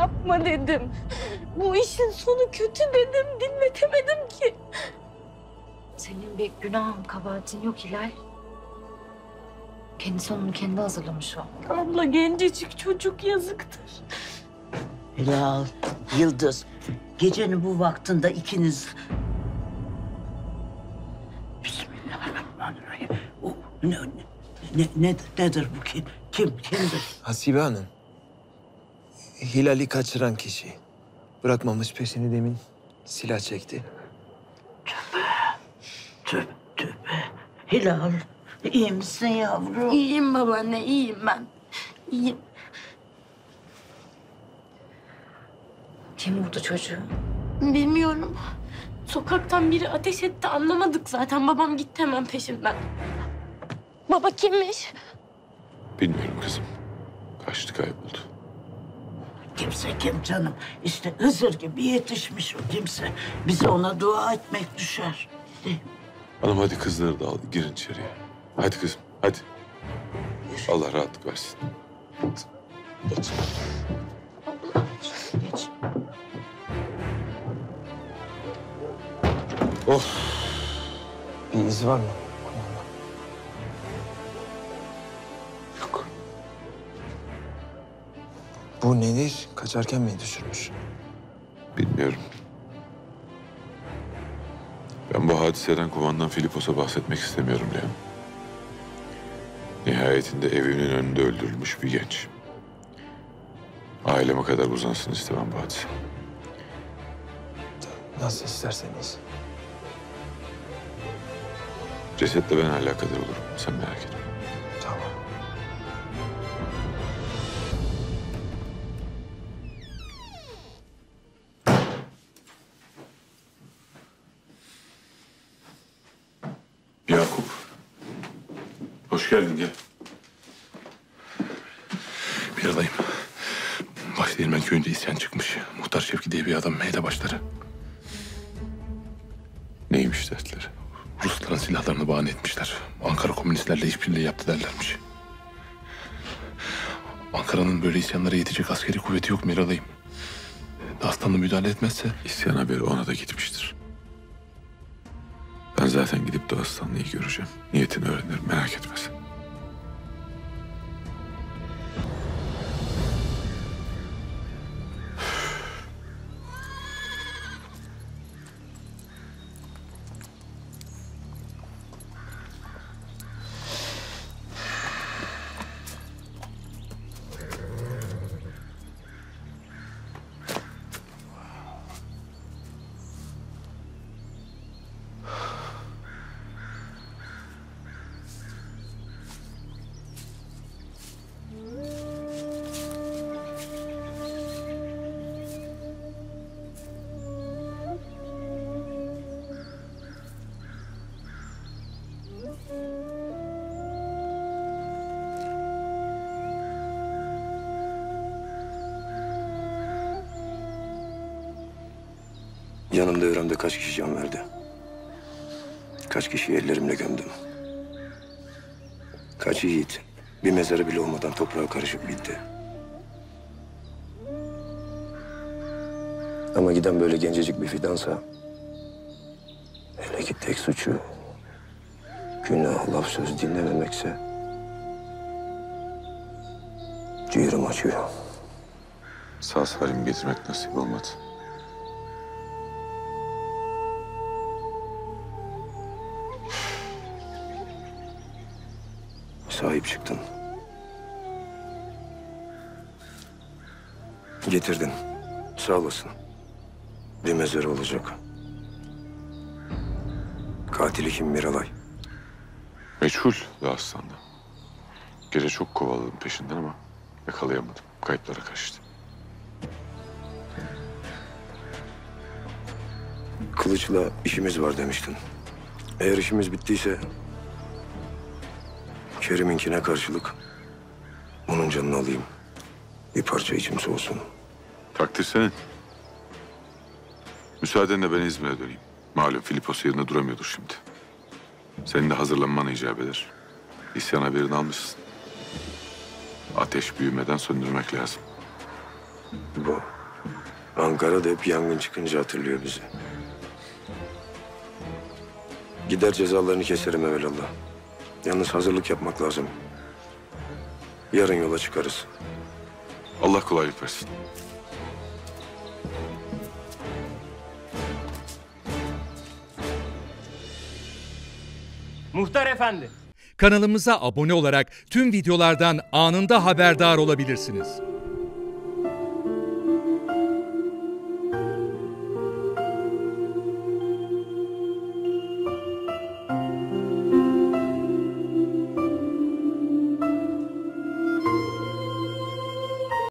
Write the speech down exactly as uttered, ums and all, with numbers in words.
yapma dedim. Bu işin sonu kötü dedim, dinletemedim ki. Senin bir günahın, kabahatin yok Hilal. Kendi sonunu kendi hazırlamış o. Abla, gencecik çocuk, yazıktır. Hilal, Yıldız, gecenin bu vaktinde ikiniz... Bismillahirrahmanirrahim. O, ne, ne, nedir, nedir bu kim? Kim, kimdir? Hasibe Hanım. Hilal'i kaçıran kişi. Bırakmamış peşini, demin silah çekti. Tövbe, tövbe, tövbe. Hilal, iyi misin yavrum? İyiyim babaanne, iyiyim ben. İyiyim. Kim vurdu çocuğu? Bilmiyorum. Sokaktan biri ateş etti, anlamadık zaten. Babam gitti hemen peşimden. Baba kimmiş? Bilmiyorum kızım. Kaçtı, kayboldu. Kimse kim canım? İşte Hızır gibi yetişmiş o kimse. Bize ona dua etmek düşer. Hanım, hadi kızları da al, girin içeriye. Hadi kızım, hadi. Yürü. Allah rahatlık versin. Geç. Abla. Geç. Oh. Bir iz var mı? Yok. Bu nedir? Kaçarken mi düşürmüş? Bilmiyorum. Ben bu hadiseden, kumandan Filipos'a bahsetmek istemiyorum diye. Nihayetinde evimin önünde öldürülmüş bir genç. Aileme kadar uzansın istemem bu hadise. Nasıl isterseniz. Cesetle ben alakadar olurum. Sen merak etme. Tamam. Yakup. Hoş geldin, gel. Miralay'ım. Başdeğirmen köyünde isyan çıkmış. Muhtar Şevki diye bir adam, meyde başları. Neymiş dertleri? Rusların silahlarını bahane etmişler. Ankara komünistlerle işbirliği yaptı derlermiş. Ankara'nın böyle isyanlara yetecek askeri kuvveti yok Miralay'ım. Dağıstanlı müdahale etmezse... İsyan haberi ona da gitmiştir. Ben zaten gidip Dağıstanlı'yı göreceğim. Niyetini öğrenirim, merak etmesin. Yanımda, yöremde kaç kişi can verdi? Kaç kişiyi ellerimle gömdüm? Kaç yiğit bir mezarı bile olmadan toprağa karışıp gitti? Ama giden böyle gencecik bir fidansa... hele ki tek suçu... günah, laf, söz dinlememekse... ciğerimi açıyor. Sağ salim getirmek nasip olmadı. Sahip çıktın. Getirdin. Sağ olasın. Bir mezarı olacak. Katili kim Miralay? Meçhul Dağıstanlı. Gece çok kovaladım peşinden ama yakalayamadım. Kayıplara kaçtı. Kılıçla işimiz var demiştin. Eğer işimiz bittiyse... Kerim'inkine karşılık onun canını alayım. Bir parça içim soğusun. Takdir senin. Müsaadenle ben İzmir'e döneyim. Malum Filipos yerine duramıyordur şimdi. Senin de hazırlanmana icap eder. İsyan haberini almışsın. Ateş büyümeden söndürmek lazım. bu. Ankara'da hep yangın çıkınca hatırlıyor bizi. Gider cezalarını keserim evelallah. Yalnız hazırlık yapmak lazım. Yarın yola çıkarız. Allah kolaylık versin. Muhtar Efendi. Kanalımıza abone olarak tüm videolardan anında haberdar olabilirsiniz.